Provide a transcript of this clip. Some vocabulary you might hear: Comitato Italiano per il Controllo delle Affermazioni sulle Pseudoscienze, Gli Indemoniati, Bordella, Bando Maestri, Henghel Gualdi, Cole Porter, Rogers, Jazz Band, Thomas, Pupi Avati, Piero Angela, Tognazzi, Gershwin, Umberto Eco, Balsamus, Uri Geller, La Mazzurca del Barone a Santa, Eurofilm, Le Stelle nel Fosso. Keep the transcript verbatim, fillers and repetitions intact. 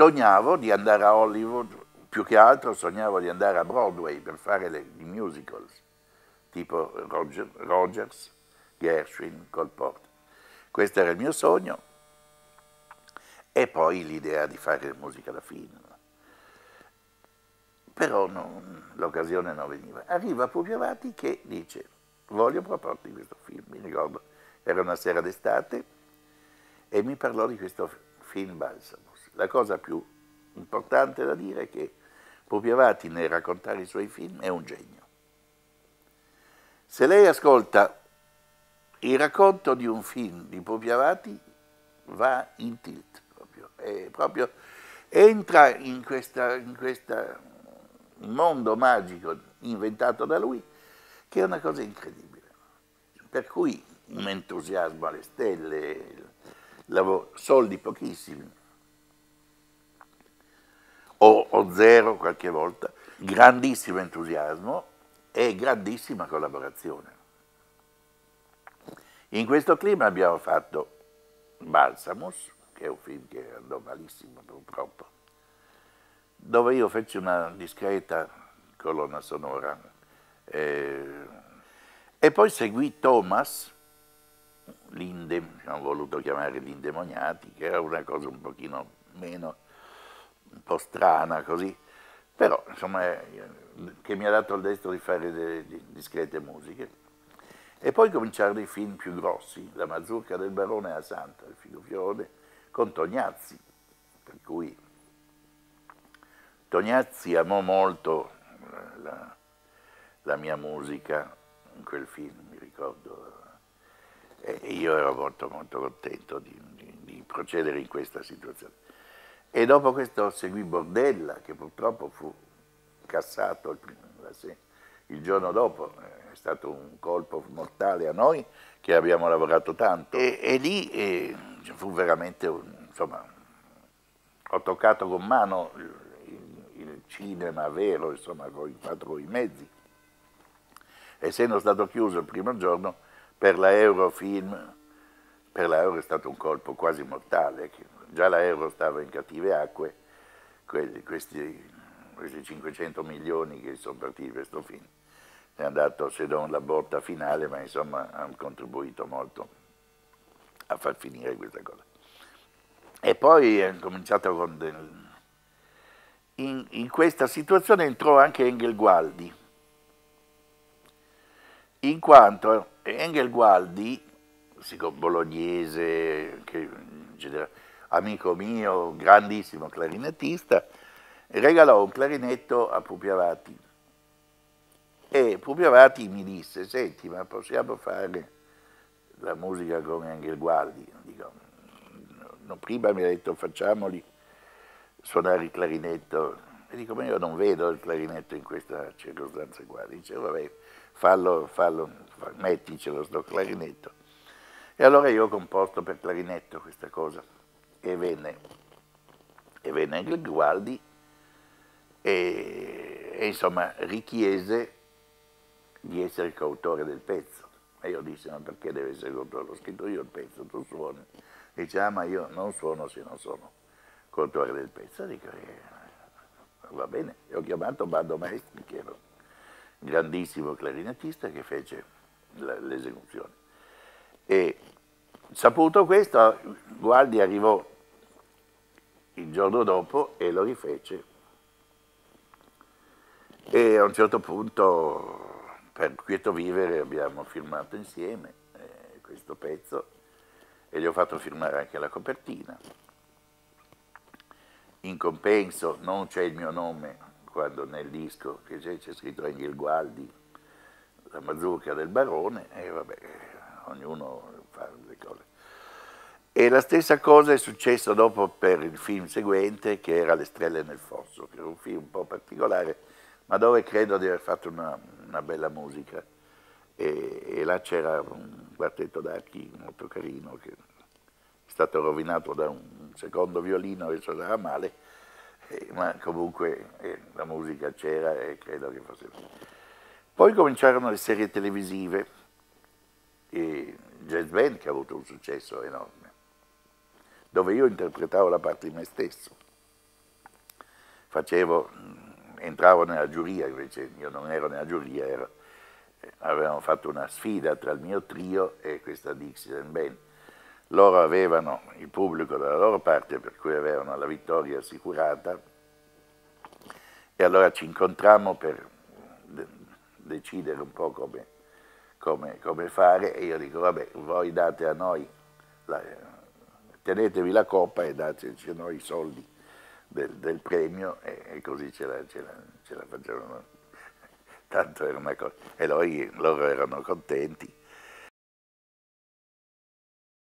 sognavo di andare a Hollywood, più che altro sognavo di andare a Broadway per fare le, i musicals, tipo Roger, Rogers, Gershwin, Cole Porter. Questo era il mio sogno, e poi l'idea di fare musica da film. Però l'occasione non veniva. Arriva Pupi Avati che dice: voglio proporti di questo film. Mi ricordo, era una sera d'estate e mi parlò di questo film Balsamus. La cosa più importante da dire è che Pupi Avati, nel raccontare i suoi film, è un genio. Se lei ascolta il racconto di un film di Pupi Avati, va in tilt proprio, è proprio entra in questo in questa mondo magico inventato da lui, che è una cosa incredibile. Per cui un entusiasmo alle stelle, lavoro, soldi pochissimi, o, o zero qualche volta, grandissimo entusiasmo e grandissima collaborazione. In questo clima abbiamo fatto Balsamus, che è un film che andò malissimo purtroppo, dove io feci una discreta colonna sonora, eh, e poi seguì Thomas, hanno voluto chiamare Gli Indemoniati, che era una cosa un pochino meno, un po' strana così, però insomma, eh, che mi ha dato il destro di fare delle discrete musiche. E poi cominciarono dei film più grossi, La Mazzurca del Barone a Santa, il Figlio Fiore, con Tognazzi, per cui Tognazzi amò molto la, la mia musica in quel film, mi ricordo, e io ero molto, molto contento di, di, di procedere in questa situazione. E dopo questo seguì Bordella, che purtroppo fu cassato il, la, il giorno dopo, è stato un colpo mortale a noi, che abbiamo lavorato tanto, e, e lì e, fu veramente, un, insomma, ho toccato con mano il cinema vero, insomma, con i mezzi. Essendo stato chiuso il primo giorno, per la Eurofilm, per la Euro è stato un colpo quasi mortale, che già la Euro stava in cattive acque, quelli, questi, questi cinquecento milioni che sono partiti per questo film, è andato se non la botta finale, ma insomma hanno contribuito molto a far finire questa cosa. E poi è cominciato con del, In, in questa situazione entrò anche Henghel Gualdi, in quanto Henghel Gualdi, bolognese, che, amico mio, grandissimo clarinettista, regalò un clarinetto a Pupi Avati, e Pupi Avati mi disse: senti, ma possiamo fare la musica con Henghel Gualdi? Dico, no, prima mi ha detto facciamoli suonare il clarinetto, e dico: ma io non vedo il clarinetto in questa circostanza qua. Dice: vabbè, fallo, fallo, metticelo sto clarinetto. E allora io ho composto per clarinetto questa cosa, e venne, e venne Henghel Gualdi, e, e insomma richiese di essere coautore del pezzo, e io dissi: ma perché deve essere coautore? L'ho scritto io il pezzo, tu suoni. Dice: ah, ma io non suono se non sono coautore del pezzo. Dico: eh, va bene. E ho chiamato Bando Maestri, che era un grandissimo clarinettista, che fece l'esecuzione. E saputo questo, Gualdi arrivò il giorno dopo e lo rifece, e a un certo punto, per Quieto Vivere, abbiamo firmato insieme eh, questo pezzo, e gli ho fatto firmare anche la copertina. In compenso non c'è il mio nome, quando nel disco che c'è c'è scritto Henghel Gualdi, La Mazzurca del Barone, e vabbè, ognuno fa le cose. E la stessa cosa è successa dopo per il film seguente, che era Le Stelle nel Fosso, che era un film un po' particolare, ma dove credo di aver fatto una, una bella musica, e, e là c'era un quartetto d'archi molto carino, che è stato rovinato da un secondo violino e suonava male, eh, ma comunque eh, la musica c'era, e credo che fosse. Poi cominciarono le serie televisive, e Jazz Band, che ha avuto un successo enorme, dove io interpretavo la parte di me stesso, facevo, entravo nella giuria, invece io non ero nella giuria, ero, avevamo fatto una sfida tra il mio trio e questa Dixieland Band. Loro avevano il pubblico dalla loro parte, per cui avevano la vittoria assicurata, e allora ci incontrammo per decidere un po' come, come, come fare, e io dico, vabbè, voi date a noi, la, tenetevi la coppa e dateci a noi i soldi del, del premio, e, e così ce la, ce la, ce la facevano. Tanto era una cosa, e loro, loro erano contenti.